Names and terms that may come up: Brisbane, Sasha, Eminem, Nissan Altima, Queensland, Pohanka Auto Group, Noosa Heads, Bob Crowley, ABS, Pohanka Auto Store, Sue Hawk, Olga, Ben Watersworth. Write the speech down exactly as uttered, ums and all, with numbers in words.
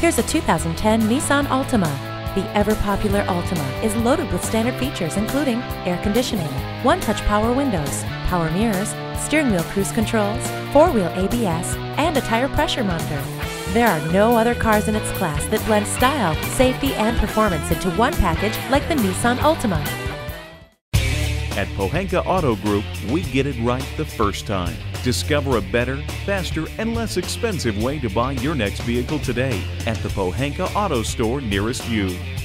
Here's a two thousand ten Nissan Altima. The ever-popular Altima is loaded with standard features including air conditioning, one-touch power windows, power mirrors, steering wheel cruise controls, four-wheel A B S, and a tire pressure monitor. There are no other cars in its class that blend style, safety, and performance into one package like the Nissan Altima. At Pohanka Auto Group, we get it right the first time. Discover a better, faster, and less expensive way to buy your next vehicle today at the Pohanka Auto Store nearest you.